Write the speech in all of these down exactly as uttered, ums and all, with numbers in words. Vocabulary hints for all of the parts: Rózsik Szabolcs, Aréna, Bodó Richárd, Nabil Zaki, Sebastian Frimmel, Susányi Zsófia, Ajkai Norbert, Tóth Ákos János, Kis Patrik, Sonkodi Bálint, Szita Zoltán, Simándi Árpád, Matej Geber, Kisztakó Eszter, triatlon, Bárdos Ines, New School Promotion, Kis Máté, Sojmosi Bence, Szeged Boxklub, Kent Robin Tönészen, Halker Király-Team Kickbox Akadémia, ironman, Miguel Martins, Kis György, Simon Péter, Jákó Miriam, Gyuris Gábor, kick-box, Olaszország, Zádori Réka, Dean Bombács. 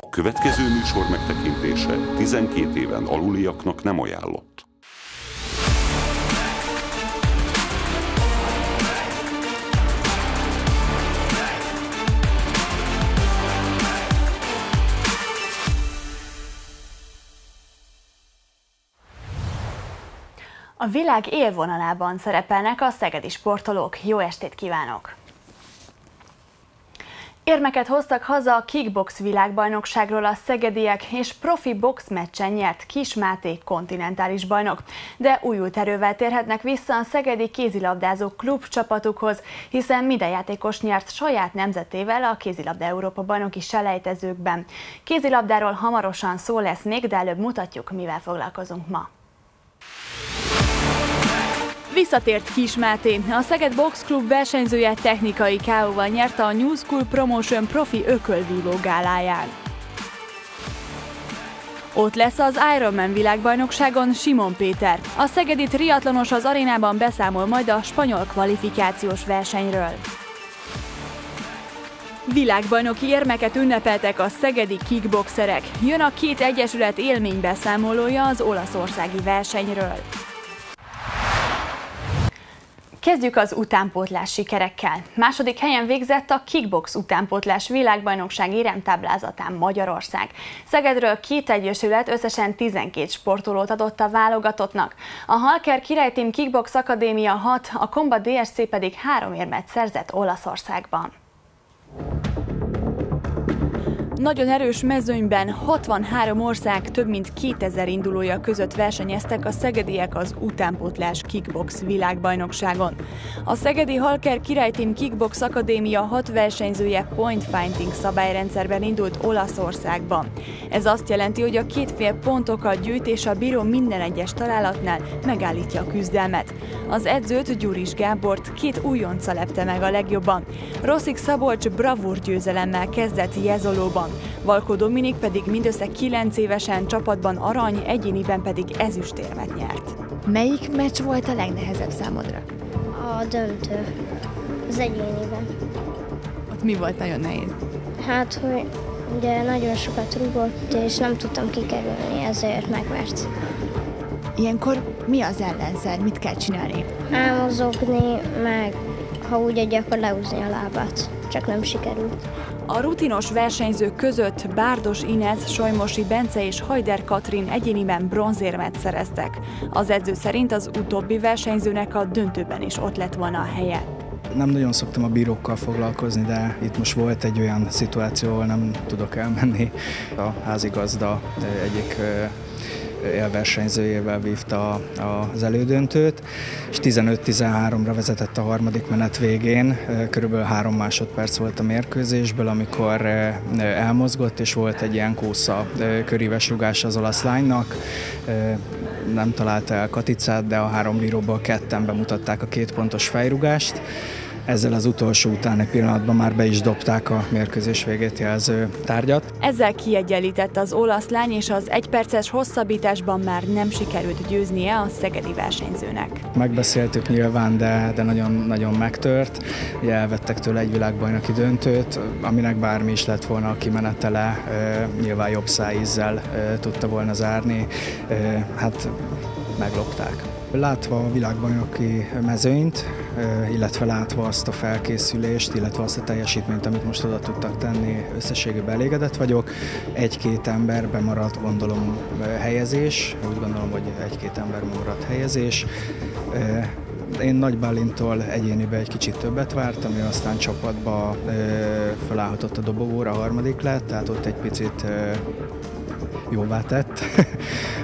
A következő műsor megtekintése tizenkét éven aluliaknak nem ajánlott. A világ élvonalában szerepelnek a szegedi sportolók. Jó estét kívánok! Érmeket hoztak haza a kickbox világbajnokságról a szegediek, és profi boxmeccsen nyert Kis Máté kontinentális bajnok. De újult erővel térhetnek vissza a szegedi kézilabdázó klub csapatukhoz, hiszen minden játékos nyert saját nemzetével a kézilabda Európa bajnoki selejtezőkben. Kézilabdáról hamarosan szó lesz még, de előbb mutatjuk, mivel foglalkozunk ma. Visszatért Kis Máté. A Szeged Boxklub versenyzője technikai ká ó-val nyerte a New School Promotion profi ökölvívó gáláján. Ott lesz az Ironman világbajnokságon Simon Péter. A szegedi triatlonos az Arénában beszámol majd a spanyol kvalifikációs versenyről. Világbajnoki érmeket ünnepeltek a szegedi kickboxerek. Jön a két egyesület élménybeszámolója az olaszországi versenyről. Kezdjük az utánpótlás sikerekkel. Második helyen végzett a kickbox utánpótlás világbajnokság éremtáblázatán Magyarország. Szegedről két egyesület összesen tizenkét sportolót adott a válogatottnak. A Halker Király-Team Kickbox Akadémia hat, a Combat dé es cé pedig három érmet szerzett Olaszországban. Nagyon erős mezőnyben hatvanhárom ország több mint kétezer indulója között versenyeztek a szegediek az utánpótlás kickbox világbajnokságon. A szegedi Halker Királyteam Kickbox Akadémia hat versenyzője point fighting szabályrendszerben indult Olaszországban. Ez azt jelenti, hogy a két fél pontokat gyűjt, és a bíró minden egyes találatnál megállítja a küzdelmet. Az edzőt, Gyuris Gábort két újonca lepte meg a legjobban. Rózsik Szabolcs bravúr győzelemmel kezdett Jezolóban. Valkó Dominik pedig mindössze kilenc évesen csapatban arany, egyéniben pedig ezüstérmet nyert. Melyik meccs volt a legnehezebb számodra? A döntő. Az egyéniben. Ott mi volt nagyon nehéz? Hát, hogy ugye nagyon sokat rúgott, és nem tudtam kikerülni, ezért megvert. Ilyenkor mi az ellenszer? Mit kell csinálni? Elmozogni, meg ha úgy egy, akkor leúzni a lábát. Csak nem sikerült. A rutinos versenyzők között Bárdos Ines, Sojmosi Bence és Hajder Katrin egyéniben bronzérmet szereztek. Az edző szerint az utóbbi versenyzőnek a döntőben is ott lett volna a helye. Nem nagyon szoktam a bírókkal foglalkozni, de itt most volt egy olyan szituáció, ahol nem tudok elmenni. A házigazda egyik élversenyzőjével vívta az elődöntőt, és tizenöt tizenháromra vezetett a harmadik menet végén. Körülbelül három másodperc volt a mérkőzésből, amikor elmozgott, és volt egy ilyen kósza köríves rugás az olasz lánynak. Nem találta el katicát, de a három bíróból ketten bemutatták a két pontos fejrugást. Ezzel az utolsó utáni pillanatban már be is dobták a mérkőzés végét jelző tárgyat. Ezzel kiegyenlített az olasz lány, és az egyperces hosszabbításban már nem sikerült győznie a szegedi versenyzőnek. Megbeszéltük nyilván, de nagyon-nagyon megtört. Ugye elvettek tőle egy világbajnoki döntőt, aminek bármi is lett volna a kimenetele, nyilván jobb szájízzel tudta volna zárni. Hát meglopták. Látva a világbajnoki mezőnyt, illetve látva azt a felkészülést, illetve azt a teljesítményt, amit most oda tudtak tenni, összességében elégedett vagyok. Egy-két emberben maradt, gondolom, helyezés. Úgy gondolom, hogy egy-két emberben maradt helyezés. Én Nagy Bálinttól egyéniben egy kicsit többet vártam, ő aztán csapatba felállhatott a dobogóra, a harmadik lett, tehát ott egy picit jóvá tett,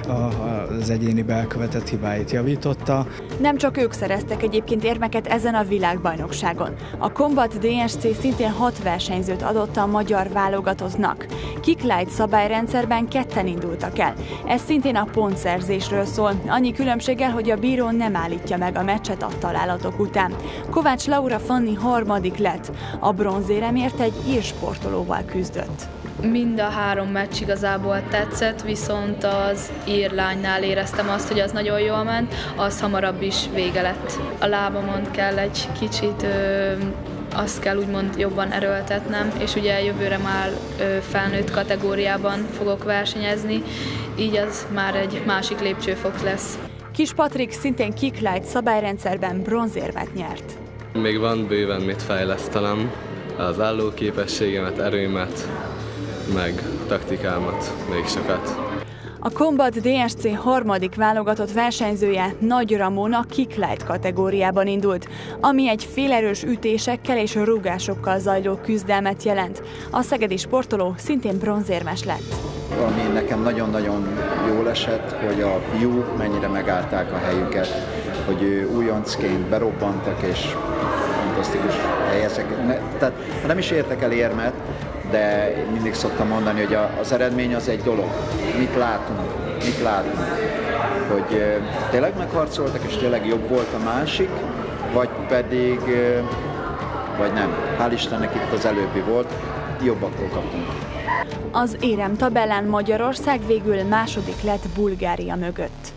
az egyéniben elkövetett hibáit javította. Nem csak ők szereztek egyébként érmeket ezen a világbajnokságon. A Combat dé es cé szintén hat versenyzőt adott a magyar válogatottnak. Kicklight szabályrendszerben ketten indultak el. Ez szintén a pontszerzésről szól, annyi különbséggel, hogy a bíró nem állítja meg a meccset a találatok után. Kovács Laura Fanni harmadik lett. A bronzéremért egy ír sportolóval küzdött. Mind a három meccs igazából tetszett, viszont az írlánynál éreztem azt, hogy az nagyon jól ment, az hamarabb is vége lett. A lábamon kell egy kicsit ö, azt kell úgymond jobban erőltetnem, és ugye jövőre már felnőtt kategóriában fogok versenyezni, így az már egy másik lépcsőfok lesz. Kis Patrik szintén kicklight szabályrendszerben bronzérmet nyert. Még van bőven mit fejlesztenem, az állóképességemet, erőmet, meg taktikámat még sokat. A Combat dé es cé harmadik válogatott versenyzője Nagy Ramona kicklight kategóriában indult, ami egy félerős ütésekkel és rúgásokkal zajló küzdelmet jelent. A szegedi sportoló szintén bronzérmes lett. Ami nekem nagyon-nagyon jól esett, hogy a fiúk mennyire megállták a helyüket, hogy ő újoncként berobbantak és fantasztikus helyezek. Ne, tehát nem is értek el érmet, de mindig szoktam mondani, hogy az eredmény az egy dolog. Mit látunk, mit látunk, hogy tényleg megharcoltak, és tényleg jobb volt a másik, vagy pedig, vagy nem. Hál' Istennek itt az előbbi volt, jobbaktól kaptunk. Az érem tabellán Magyarország végül második lett Bulgária mögött.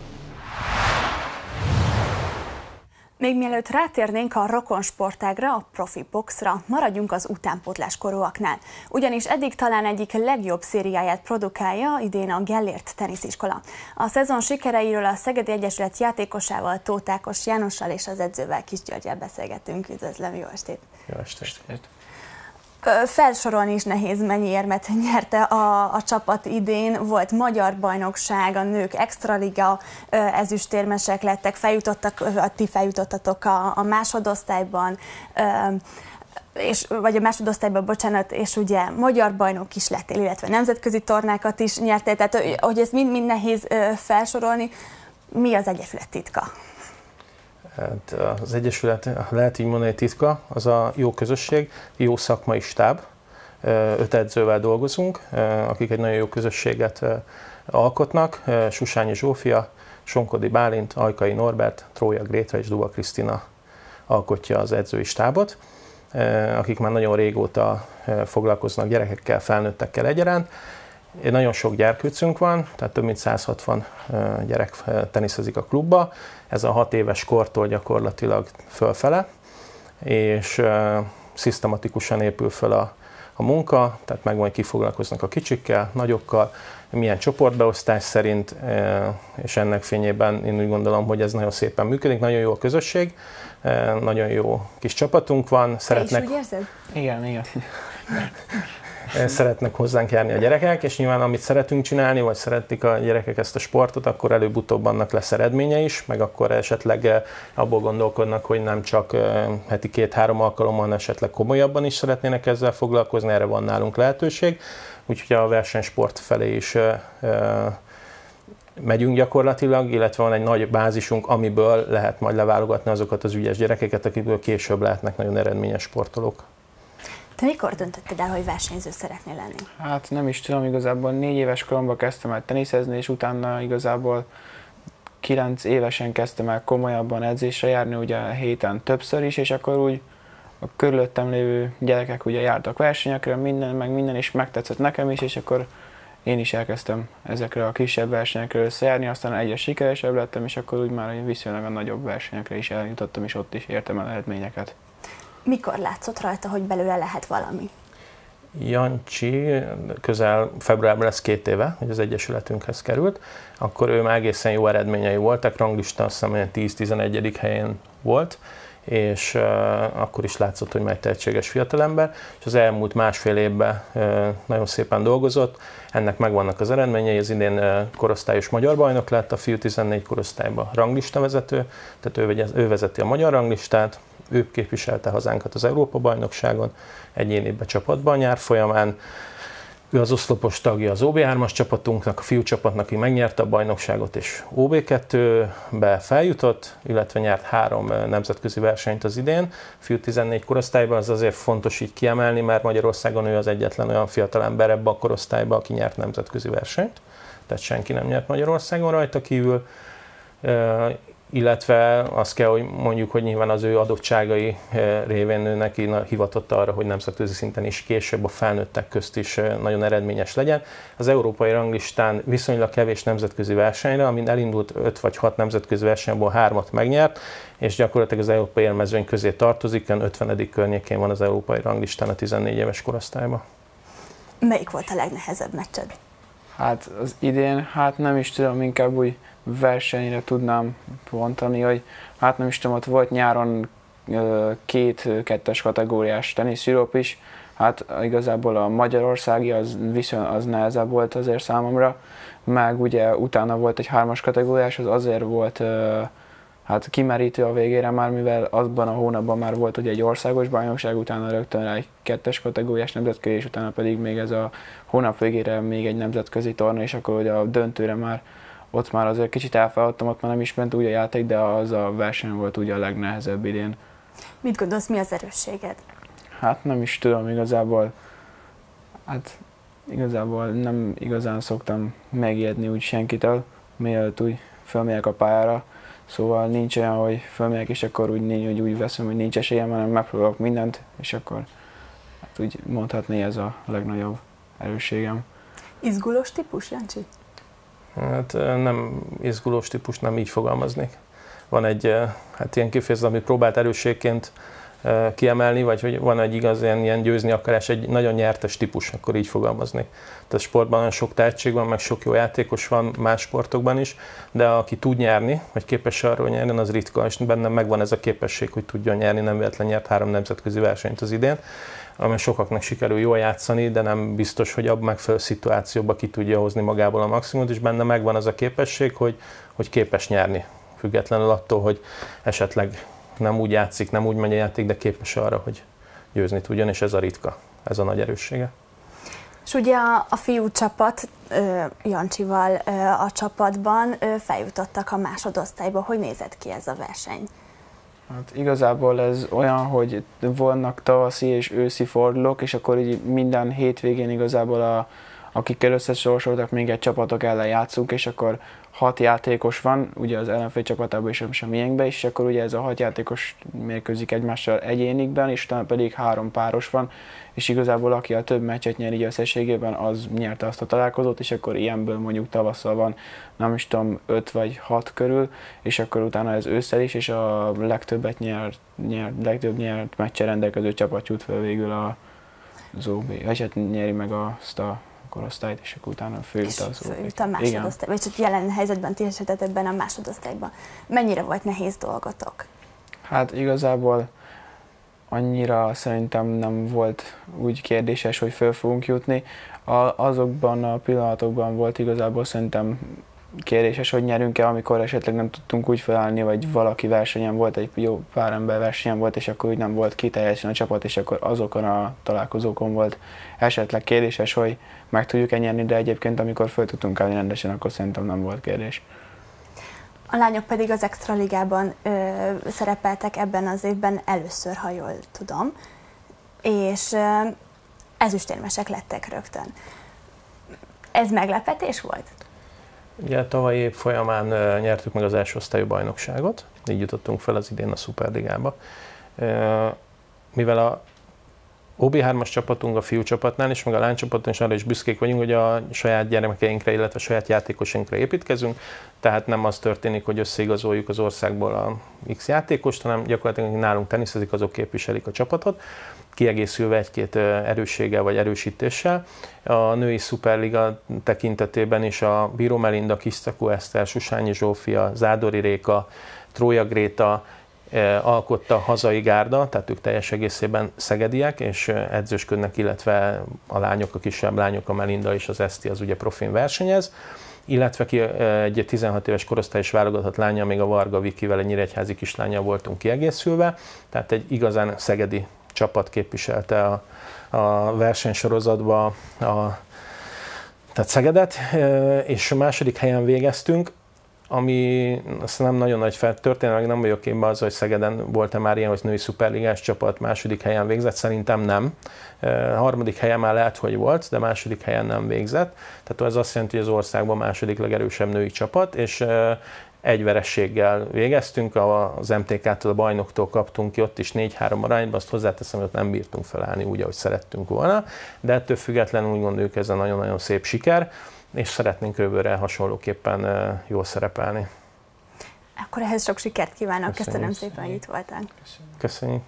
Még mielőtt rátérnénk a rokon sportágra, a profi boxra, maradjunk az utánpótlás korúaknál. Ugyanis eddig talán egyik legjobb szériáját produkálja idén a Gellért tenisziskola. A szezon sikereiről a Szegedi Egyesület játékosával, Tóth Ákos Jánossal és az edzővel, Kis Györgyel beszélgetünk. Üdvözlöm, jó estét! Jó estét! Felsorolni is nehéz, mennyi érmet nyerte a, a csapat idén. Volt magyar bajnokság, a nők extraliga, ezüstérmesek lettek, feljutottak, ti feljutottatok a, a másodosztályban, és, vagy a másodosztályban, bocsánat, és ugye magyar bajnok is lettél, illetve nemzetközi tornákat is nyertél, tehát hogy ezt mind-mind nehéz felsorolni. Mi az Egyesület titka? Hát az Egyesület, lehet így mondani, titka, az a jó közösség, jó szakmai stáb, öt edzővel dolgozunk, akik egy nagyon jó közösséget alkotnak, Susányi Zsófia, Sonkodi Bálint, Ajkai Norbert, Trója Gréta és Duba Krisztina alkotja az edzői stábot, akik már nagyon régóta foglalkoznak gyerekekkel, felnőttekkel egyaránt. Nagyon sok gyerkőcünk van, tehát több mint száz hatvan gyerek teniszezik a klubba, ez a hat éves kortól gyakorlatilag fölfele, és szisztematikusan épül föl a, a munka, tehát meg majd kifoglalkoznak a kicsikkel, nagyokkal, milyen csoportbeosztás szerint, és ennek fényében én úgy gondolom, hogy ez nagyon szépen működik, nagyon jó a közösség, nagyon jó kis csapatunk van. Szeretnek... Te is úgy érzed? Igen, igen. Szeretnek hozzánk járni a gyerekek, és nyilván amit szeretünk csinálni, vagy szeretik a gyerekek ezt a sportot, akkor előbb-utóbb annak lesz eredménye is, meg akkor esetleg abból gondolkodnak, hogy nem csak heti két-három alkalommal, esetleg komolyabban is szeretnének ezzel foglalkozni, erre van nálunk lehetőség, úgyhogy a versenysport felé is megyünk gyakorlatilag, illetve van egy nagy bázisunk, amiből lehet majd leválogatni azokat az ügyes gyerekeket, akikből később lehetnek nagyon eredményes sportolók. Te mikor döntötted el, hogy versenyző szeretnél lenni? Hát nem is tudom, igazából négy éves koromban kezdtem el teniszezni, és utána igazából kilenc évesen kezdtem el komolyabban edzésre járni, ugye héten többször is, és akkor úgy a körülöttem lévő gyerekek ugye jártak versenyekre, minden, meg minden is megtetszett nekem is, és akkor én is elkezdtem ezekre a kisebb versenyekre összejárni, aztán egyre sikeresebb lettem, és akkor úgy már viszonylag a nagyobb versenyekre is eljutottam, és ott is értem el eredményeket. Mikor látszott rajta, hogy belőle lehet valami? Jancsi közel februárban lesz két éve, hogy az Egyesületünkhez került, akkor ő már egészen jó eredményei voltak, ranglista azt hiszem tíz-tizenegyedik helyen volt, és uh, akkor is látszott, hogy már egy tehetséges fiatalember, és az elmúlt másfél évben uh, nagyon szépen dolgozott, ennek megvannak az eredményei, az idén uh, korosztályos magyar bajnok lett, a fiú tizennégy korosztályban ranglista vezető, tehát ő, ő vezeti a magyar ranglistát, ő képviselte hazánkat az Európa-bajnokságon, egyénibe csapatban nyár folyamán. Ő az oszlopos tagja az o bé hármas csapatunknak, a fiúcsapatnak, aki megnyerte a bajnokságot és o bé kettőbe feljutott, illetve nyert három nemzetközi versenyt az idén. Fiú tizennégy korosztályban, az azért fontos így kiemelni, mert Magyarországon ő az egyetlen olyan fiatalember ebbe a korosztályba, aki nyert nemzetközi versenyt, tehát senki nem nyert Magyarországon rajta kívül. illetve azt kell, hogy mondjuk, hogy nyilván az ő adottságai révén ő neki hivatott arra, hogy nemzetközi szinten is később a felnőttek közt is nagyon eredményes legyen. Az európai ranglistán viszonylag kevés nemzetközi versenyre, amin elindult öt vagy hat nemzetközi versenyból hármat megnyert, és gyakorlatilag az európai élmezőny közé tartozik, ötvenedik környékén van az európai ranglistán a tizennégy éves korosztályban. Melyik volt a legnehezebb meccsed? Hát az idén, hát nem is tudom, inkább úgy versenyre tudnám pontani, hogy hát nem is tudom, ott volt nyáron két kettes kategóriás teniszűrop is, hát igazából a magyarországi az viszont az nehezebb volt azért számomra, meg ugye utána volt egy hármas kategóriás, az azért volt hát kimerítő a végére már, mivel azban a hónapban már volt ugye egy országos bajnokság, utána rögtön rá egy kettes kategóriás nemzetközi, és utána pedig még ez a hónap végére még egy nemzetközi torna, és akkor ugye a döntőre már ott már azért kicsit elfeladtam, ott már nem is ment úgy a játék, de az a verseny volt ugye a legnehezebb idén. Mit gondolsz, mi az erősséged? Hát nem is tudom igazából, hát igazából nem igazán szoktam megijedni úgy senkitől, mielőtt úgy fölmegyek a pályára. Szóval nincs olyan, hogy fölmegyek, és akkor úgy, úgy, úgy veszem, hogy nincs esélyem, hanem megpróbálok mindent, és akkor hát úgy mondhatni, ez a legnagyobb erősségem. Izgulós típus, Jancsi? Hát nem izgulós típus, nem így fogalmaznék. Van egy hát ilyen kifejezés, amit próbált erősségként kiemelni, vagy hogy van egy igazán ilyen győzni akarás, egy nagyon nyertes típus, akkor így fogalmazni. Tehát sportban nagyon sok tehetség van, meg sok jó játékos van más sportokban is, de aki tud nyerni, vagy képes arról nyerni, az ritka, és bennem megvan ez a képesség, hogy tudjon nyerni, nem véletlen nyert három nemzetközi versenyt az idén, ami sokaknak sikerül jól játszani, de nem biztos, hogy abban megfelelő szituációban ki tudja hozni magából a maximumot, és benne megvan az a képesség, hogy, hogy képes nyerni, függetlenül attól, hogy esetleg nem úgy játszik, nem úgy megy a játék, de képes arra, hogy győzni tudjon, és ez a ritka, ez a nagy erőssége. És ugye a, a fiú csapat, Jancsival a csapatban feljutottak a másodosztályba. Hogy nézett ki ez a verseny? Hát igazából ez olyan, hogy vannak tavaszi és őszi fordulók, és akkor így minden hétvégén igazából a, akikkel összesorsoltak, még egy csapatok ellen játszunk, és akkor hat játékos van, ugye az ellenfél csapatában is, és a miénkben is, és akkor ugye ez a hat játékos mérkőzik egymással egyénikben, és utána pedig három páros van, és igazából aki a több meccset nyer így összességében, az nyerte azt a találkozót, és akkor ilyenből mondjuk tavasszal van, nem is tudom, öt vagy hat körül, és akkor utána ez ősszel is, és a legtöbbet nyert, nyert, legtöbb nyert meccsen rendelkező csapat jut fel végül a zé o bé, vagy hát nyeri meg azt a korosztályt, és akkor utána főjut az főjut a másodosztály, vagy csak jelen helyzetben ti esetet ebben a másodosztályban. Mennyire volt nehéz dolgotok? Hát igazából annyira szerintem nem volt úgy kérdéses, hogy föl fogunk jutni. A, azokban a pillanatokban volt igazából szerintem kérdéses, hogy nyerünk-e, amikor esetleg nem tudtunk úgy felállni, vagy valaki versenyen volt, egy jó pár ember versenyen volt, és akkor úgy nem volt ki teljesen a csapat, és akkor azokon a találkozókon volt esetleg kérdéses, hogy meg tudjuk-e nyerni, de egyébként amikor föl tudtunk állni rendesen, akkor szerintem nem volt kérdés. A lányok pedig az extra ligában ö, szerepeltek ebben az évben először, ha jól tudom, és ö, ezüstérmesek lettek rögtön. Ez meglepetés volt? Ugye tavalyi év folyamán uh, nyertük meg az első osztályú bajnokságot, így jutottunk fel az idén a szuperligába. Uh, mivel a o bé hármas csapatunk a fiúcsapatnál és meg a lánycsapaton is arra is büszkék vagyunk, hogy a saját gyermekeinkre, illetve a saját játékosainkra építkezünk, tehát nem az történik, hogy összeigazoljuk az országból a X játékost, hanem gyakorlatilag nálunk teniszezik, azok képviselik a csapatot, kiegészülve egy-két erősséggel vagy erősítéssel. A női szuperliga tekintetében is a Bíró Melinda, Kisztakó Eszter, Susányi Zsófia, Zádori Réka, Trója Gréta alkotta hazai gárda, tehát ők teljes egészében szegediek, és edzősködnek, illetve a lányok, a kisebb lányok, a Melinda és az Eszti, az ugye profin versenyez, illetve ki egy tizenhat éves korosztályos válogatott lánya, még a Varga Vickivel, egy nyíregyházi kislánya voltunk kiegészülve, tehát egy igazán szegedi csapat képviselte a, a versenysorozatba a tehát Szegedet, és a második helyen végeztünk, ami azt nem nagyon nagy történelmi, nem vagyok képben az, hogy Szegeden volt-e már ilyen, hogy női szuperligás csapat második helyen végzett, szerintem nem. A harmadik helyen már lehet, hogy volt, de második helyen nem végzett. Tehát ez azt jelenti, hogy az országban második legerősebb női csapat, és egy verességgel végeztünk, az em té ká-tól, a bajnoktól kaptunk ki, ott is négy-három arányba, azt hozzáteszem, hogy ott nem bírtunk felállni úgy, ahogy szerettünk volna, de ettől függetlenül úgy gondoljuk, ez a nagyon-nagyon szép siker, és szeretnénk jövőre hasonlóképpen jól szerepelni. Akkor ehhez sok sikert kívánok, köszönjük. Köszönöm szépen, hogy itt voltál. Köszönjük. Köszönjük.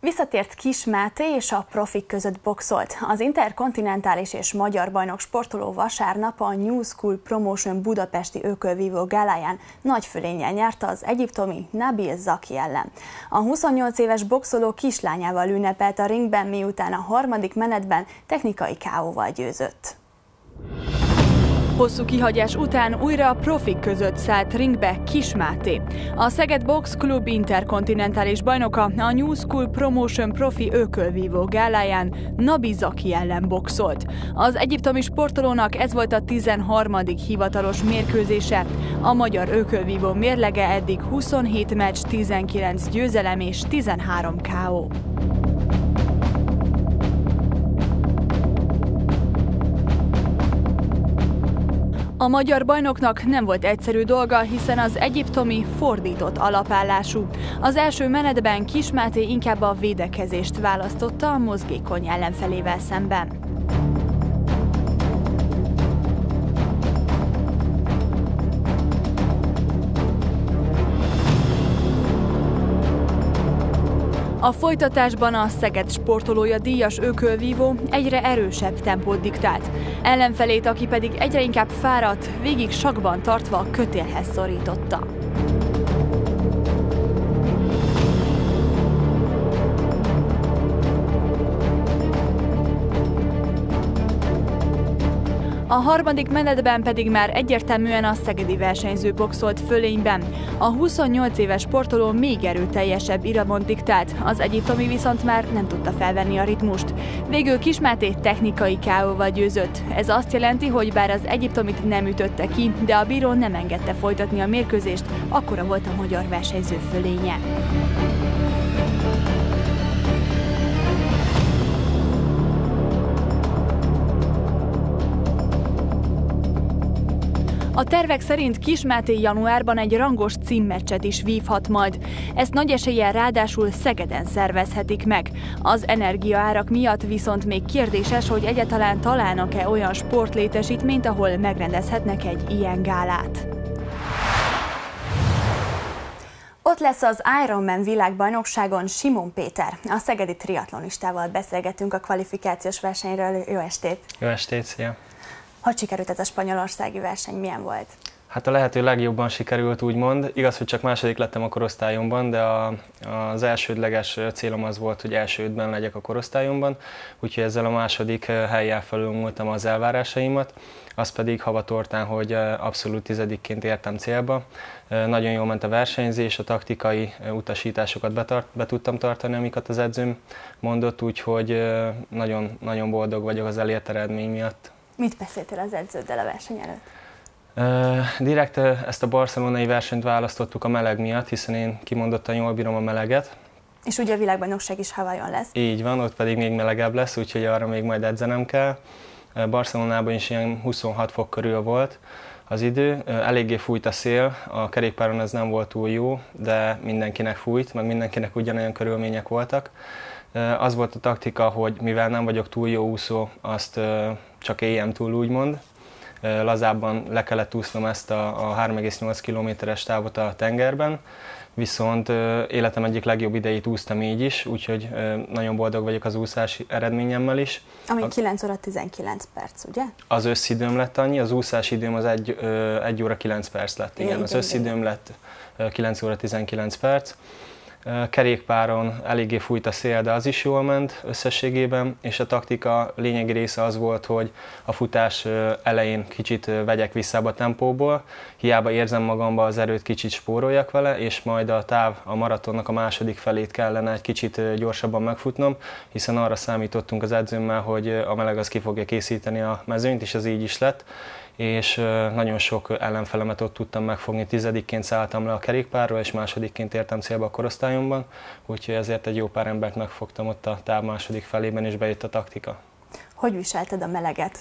Visszatért Kis Máté és a profik között boxolt. Az interkontinentális és magyar bajnok sportoló vasárnap a New School Promotion budapesti ökölvívó gáláján nagy fölénnyel nyert az egyiptomi Nabil Zaki ellen. A huszonnyolc éves boxoló kislányával ünnepelt a ringben, miután a harmadik menetben technikai ká ó-val győzött. Hosszú kihagyás után újra a profik között szállt ringbe Kis Máté. A Szeged Boxklub interkontinentális bajnoka a New School Promotion profi ökölvívó gáláján Nabil Zaki ellen boxolt. Az egyiptomi sportolónak ez volt a tizenharmadik hivatalos mérkőzése. A magyar ökölvívó mérlege eddig huszonhét meccs, tizenkilenc győzelem és tizenhárom ká ó. A magyar bajnoknak nem volt egyszerű dolga, hiszen az egyiptomi fordított alapállású. Az első menetben Kis Máté inkább a védekezést választotta a mozgékony ellenfelével szemben. A folytatásban a Szeged sportolója díjas ökölvívó egyre erősebb tempót diktált. Ellenfelét, aki pedig egyre inkább fáradt, végig sakban tartva a kötélhez szorította. A harmadik menetben pedig már egyértelműen a szegedi versenyző boxolt fölényben. A huszonnyolc éves sportoló még erőteljesebb iramon diktált, az egyiptomi viszont már nem tudta felvenni a ritmust. Végül Kis Máté technikai ká ó-val győzött. Ez azt jelenti, hogy bár az egyiptomit nem ütötte ki, de a bíró nem engedte folytatni a mérkőzést, akkora volt a magyar versenyző fölénye. A tervek szerint Kis Máté januárban egy rangos címmeccset is vívhat majd. Ezt nagy eséllyel ráadásul Szegeden szervezhetik meg. Az energiaárak miatt viszont még kérdéses, hogy egyáltalán találnak-e olyan sportlétesítményt, ahol megrendezhetnek egy ilyen gálát. Ott lesz az Ironman világbajnokságon Simon Péter. A szegedi triatlonistával beszélgetünk a kvalifikációs versenyről. Jó estét! Jó estét, szia! Hogy sikerült ez a spanyolországi verseny? Milyen volt? Hát a lehető legjobban sikerült, úgymond. Igaz, hogy csak második lettem a korosztályomban, de a, az elsődleges célom az volt, hogy elsődben legyek a korosztályomban, úgyhogy ezzel a második helyen felülmúltam az elvárásaimat, az pedig havatortán, hogy abszolút tizedikként értem célba. Nagyon jól ment a versenyzés, a taktikai utasításokat betart, be tudtam tartani, amiket az edzőm mondott, úgyhogy nagyon, nagyon boldog vagyok az elért eredmény miatt. Mit beszéltél az edződdel a verseny előtt? Direkt ezt a barcelonai versenyt választottuk a meleg miatt, hiszen én kimondottan jól bírom a meleget. És ugye a világbajnokság is Hawaiion lesz. Így van, ott pedig még melegebb lesz, úgyhogy arra még majd edzenem kell. Barcelonában is ilyen huszonhat fok körül volt az idő. Eléggé fújt a szél, a kerékpáron ez nem volt túl jó, de mindenkinek fújt, meg mindenkinek ugyanolyan körülmények voltak. Az volt a taktika, hogy mivel nem vagyok túl jó úszó, azt csak éljem túl, úgymond. Lazábban le kellett úsznom ezt a három egész nyolc kilométeres távot a tengerben, viszont életem egyik legjobb idejét úsztam így is, úgyhogy nagyon boldog vagyok az úszás eredményemmel is. Ami kilenc óra tizenkilenc perc, ugye? Az összidőm lett annyi, az úszás időm az egy óra kilenc perc lett, igen, igen az összidőm lett kilenc óra tizenkilenc perc. Kerékpáron eléggé fújt a szél, de az is jól ment összességében, és a taktika lényegi része az volt, hogy a futás elején kicsit vegyek vissza a tempóból, hiába érzem magamba az erőt, kicsit spóroljak vele, és majd a táv, a maratonnak a második felét kellene egy kicsit gyorsabban megfutnom, hiszen arra számítottunk az edzőmmel, hogy a meleg az ki fogja készíteni a mezőnyt, és ez így is lett, és nagyon sok ellenfelemet ott tudtam megfogni. Tizedikként szálltam le a kerékpárról, és másodikként értem célba a korosztályomban, úgyhogy ezért egy jó pár embert megfogtam ott a táv második felében, és bejött a taktika. Hogy viselted a meleget?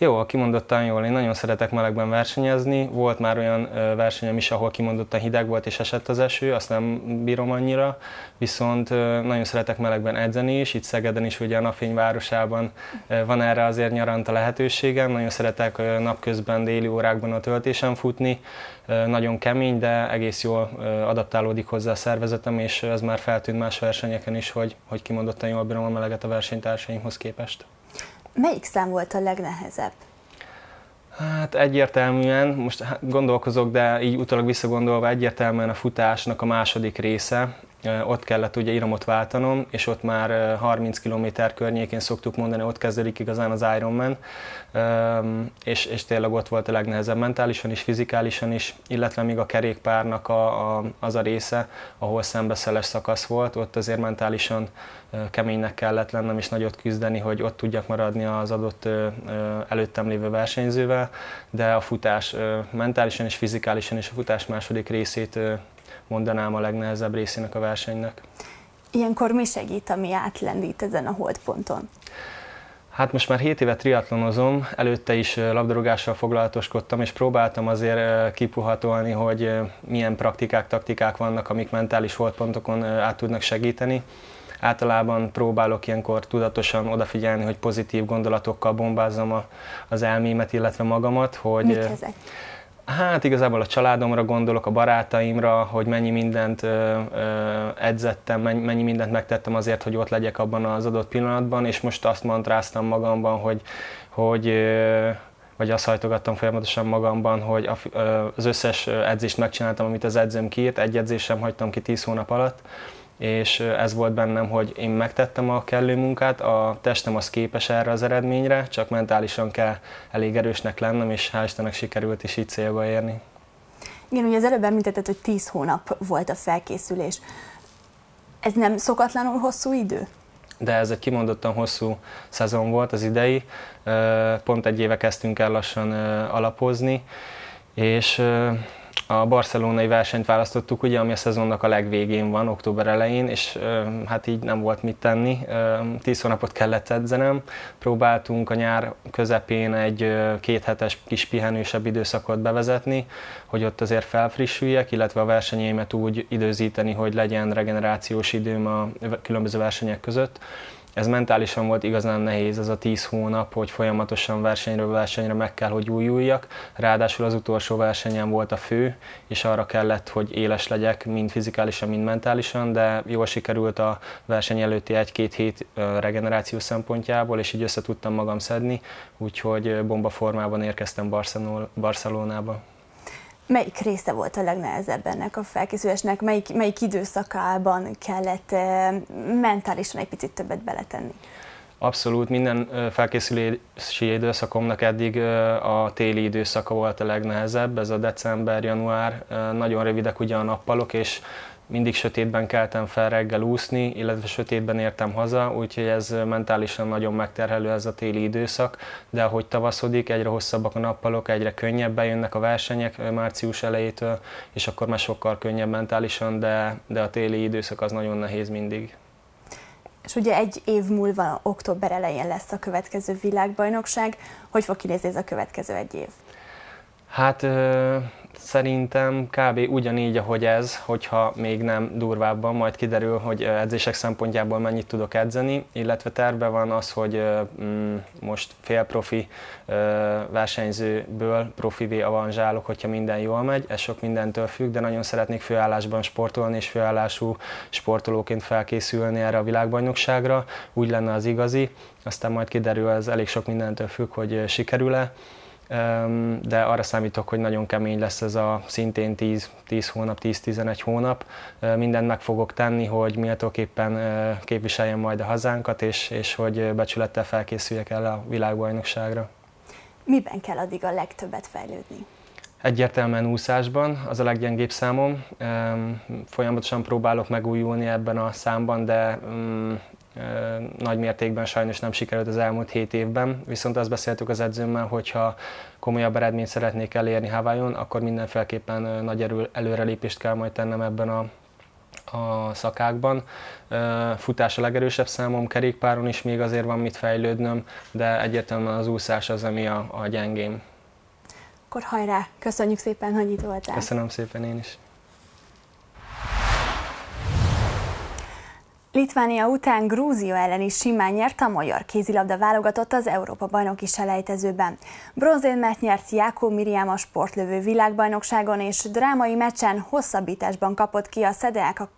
Jó, kimondottan jól. Én nagyon szeretek melegben versenyezni. Volt már olyan versenyem is, ahol kimondottan hideg volt és esett az eső, azt nem bírom annyira, viszont nagyon szeretek melegben edzeni is. Itt Szegeden is, ugye a napfényvárosában van erre azért nyaranta lehetőségem. Nagyon szeretek napközben, déli órákban a töltésen futni. Nagyon kemény, de egész jól adaptálódik hozzá a szervezetem, és ez már feltűnt más versenyeken is, hogy, hogy kimondottan jól bírom a meleget a versenytársaimhoz képest. Melyik szám volt a legnehezebb? Hát egyértelműen, most gondolkozok, de így utólag visszagondolva egyértelműen a futásnak a második része. Ott kellett ugye iramot váltanom, és ott már harminc kilométer környékén szoktuk mondani, ott kezdődik igazán az Ironman, és, és tényleg ott volt a legnehezebb mentálisan is, fizikálisan is, illetve még a kerékpárnak a, a, az a része, ahol szembeszeles szakasz volt, ott azért mentálisan keménynek kellett lennem, és nagyot küzdeni, hogy ott tudjak maradni az adott előttem lévő versenyzővel, de a futás mentálisan és fizikálisan is a futás második részét mondanám a legnehezebb részének a versenynek. Ilyenkor mi segít, ami átlendít ezen a holdponton? Hát most már hét éve triatlonozom, előtte is labdarúgással foglalatoskodtam, és próbáltam azért kipuhatolni, hogy milyen praktikák, taktikák vannak, amik mentális holdpontokon át tudnak segíteni. Általában próbálok ilyenkor tudatosan odafigyelni, hogy pozitív gondolatokkal bombázzam az elmémet, illetve magamat. Hogy mik ezek? Hát igazából a családomra gondolok, a barátaimra, hogy mennyi mindent edzettem, mennyi mindent megtettem azért, hogy ott legyek abban az adott pillanatban, és most azt mantráztam magamban, hogy, hogy vagy azt hajtogattam folyamatosan magamban, hogy az összes edzést megcsináltam, amit az edzőm kiírt, egy edzést sem hagytam ki tíz hónap alatt, és ez volt bennem, hogy én megtettem a kellő munkát, a testem az képes erre az eredményre, csak mentálisan kell elég erősnek lennem, és hál' Istennek sikerült is így célba érni. Igen, ugye az előbb említetted, hogy tíz hónap volt a felkészülés. Ez nem szokatlanul hosszú idő? De ez egy kimondottan hosszú szezon volt az idei, pont egy éve kezdtünk el lassan alapozni, és a barcelonai versenyt választottuk, ugye, ami a szezonnak a legvégén van, október elején, és hát így nem volt mit tenni. Tíz hónapot kellett edzenem. Próbáltunk a nyár közepén egy kéthetes kis pihenősebb időszakot bevezetni, hogy ott azért felfrissüljek, illetve a versenyeimet úgy időzíteni, hogy legyen regenerációs időm a különböző versenyek között. Ez mentálisan volt igazán nehéz, ez a tíz hónap, hogy folyamatosan versenyről versenyre meg kell, hogy újuljak. Ráadásul az utolsó versenyen volt a fő, és arra kellett, hogy éles legyek, mind fizikálisan, mind mentálisan, de jól sikerült a verseny előtti egy-két hét regeneráció szempontjából, és így össze tudtam magam szedni, úgyhogy bomba formában érkeztem Barcelonába. Melyik része volt a legnehezebb ennek a felkészülésnek? Melyik, melyik időszakában kellett mentálisan egy picit többet beletenni? Abszolút, minden felkészülési időszakomnak eddig a téli időszaka volt a legnehezebb, ez a december, január, nagyon rövidek ugye a nappalok, és mindig sötétben keltem fel reggel úszni, illetve sötétben értem haza, úgyhogy ez mentálisan nagyon megterhelő ez a téli időszak, de ahogy tavaszodik, egyre hosszabbak a nappalok, egyre könnyebben jönnek a versenyek március elejétől, és akkor már sokkal könnyebb mentálisan, de, de a téli időszak az nagyon nehéz mindig. És ugye egy év múlva, október elején lesz a következő világbajnokság. Hogy fog kinézni ez a következő egy év? Hát szerintem kb. Ugyanígy, ahogy ez, hogyha még nem durvábban, majd kiderül, hogy edzések szempontjából mennyit tudok edzeni, illetve terve van az, hogy most fél profi versenyzőből profivé avanzsálok, hogyha minden jól megy, ez sok mindentől függ, de nagyon szeretnék főállásban sportolni, és főállású sportolóként felkészülni erre a világbajnokságra, úgy lenne az igazi, aztán majd kiderül, ez elég sok mindentől függ, hogy sikerül-e. De arra számítok, hogy nagyon kemény lesz ez a szintén tíz, tíz hónap, tíz-tizenegy hónap. Mindent meg fogok tenni, hogy méltóképpen képviseljem majd a hazánkat, és, és hogy becsülettel felkészüljek el a világbajnokságra. Miben kell addig a legtöbbet fejlődni? Egyértelműen úszásban, az a leggyengébb számom. Folyamatosan próbálok megújulni ebben a számban, de nagy mértékben sajnos nem sikerült az elmúlt hét évben, viszont azt beszéltük az edzőmmel, hogyha komolyabb eredményt szeretnék elérni Hawaiion, akkor mindenféleképpen nagy erő, előrelépést kell majd tennem ebben a a szakákban. Futás a legerősebb számom, kerékpáron is még azért van mit fejlődnöm, de egyértelműen az úszás az, ami a, a gyengém. Akkor hajrá! Köszönjük szépen, hogy itt voltál! Köszönöm szépen én is! Litvánia után Grúzia ellen is simán nyert a magyar kézilabda válogatott az Európa-bajnoki selejtezőben. Bronzérmet nyert Jákó Miriam a sportlövő világbajnokságon, és drámai meccsen hosszabbításban kapott ki a Szedeák a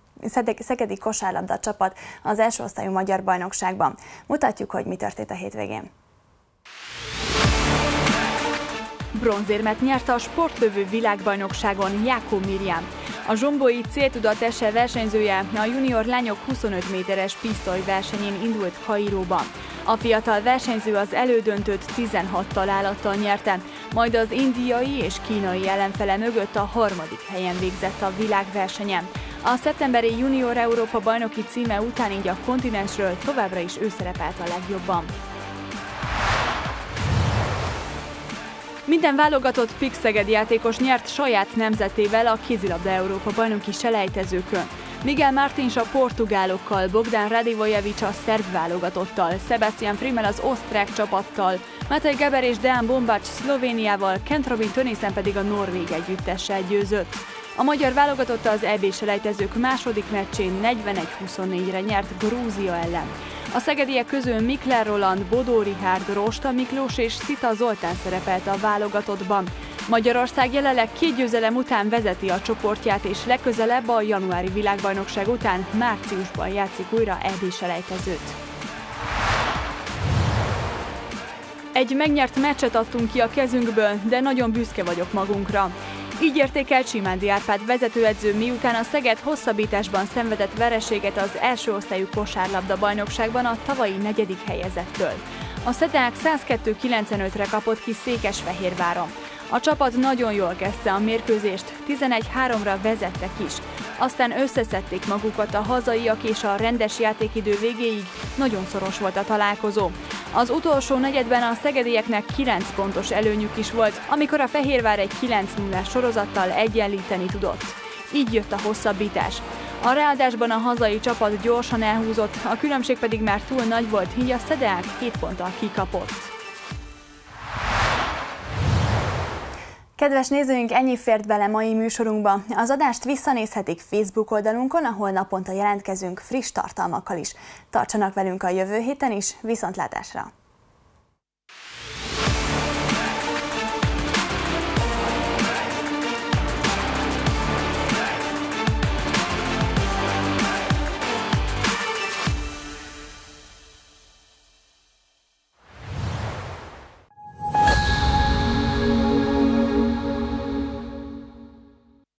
szegedi kosárlabda csapat az első osztályú magyar bajnokságban. Mutatjuk, hogy mi történt a hétvégén. Bronzérmet nyert a sportlövő világbajnokságon Jákó Miriam. A zsombói céltudatese versenyzője a junior lányok huszonöt méteres pisztolyversenyén indult Kairóban. A fiatal versenyző az elődöntőt tizenhat találattal nyerte, majd az indiai és kínai ellenfele mögött a harmadik helyen végzett a világversenyen. A szeptemberi junior Európa bajnoki címe után így a kontinensről továbbra is ő szerepelt a legjobban. Minden válogatott Pik Szeged játékos nyert saját nemzetével a kézilabda Európa bajnoki selejtezőkön. Miguel Martins a portugálokkal, Bogdan Radivojevic a szerb válogatottal, Sebastian Frimmel az osztrák csapattal, Matej Geber és Dean Bombács Szlovéniával, Kent Robin Tönészen pedig a norvég együttessel győzött. A magyar válogatotta az é bé-selejtezők második meccsén negyvenegy huszonnégyre nyert Grúzia ellen. A szegediek közül Mikler Roland, Bodó Richárd, Rosta Miklós és Szita Zoltán szerepelt a válogatottban. Magyarország jelenleg két győzelem után vezeti a csoportját, és legközelebb a januári világbajnokság után márciusban játszik újra é bé-selejtezőt. Egy megnyert meccset adtunk ki a kezünkből, de nagyon büszke vagyok magunkra. Így értékelt Simándi Árpád vezetőedző, miután a Szeged hosszabbításban szenvedett vereséget az első osztályú kosárlabda bajnokságban a tavalyi negyedik helyezettől. A Szedeák százkettő kilencvenötre kapott ki Székesfehérváron. A csapat nagyon jól kezdte a mérkőzést, tizenegy háromra vezettek is. Aztán összeszedték magukat a hazaiak, és a rendes játékidő végéig nagyon szoros volt a találkozó. Az utolsó negyedben a szegedieknek kilenc pontos előnyük is volt, amikor a Fehérvár egy kilenc nullás sorozattal egyenlíteni tudott. Így jött a hosszabbítás. A ráadásban a hazai csapat gyorsan elhúzott, a különbség pedig már túl nagy volt, így a Szedeák hét ponttal kikapott. Kedves nézőink, ennyi fért bele mai műsorunkba. Az adást visszanézhetik Facebook oldalunkon, ahol naponta jelentkezünk friss tartalmakkal is. Tartsanak velünk a jövő héten is, viszontlátásra!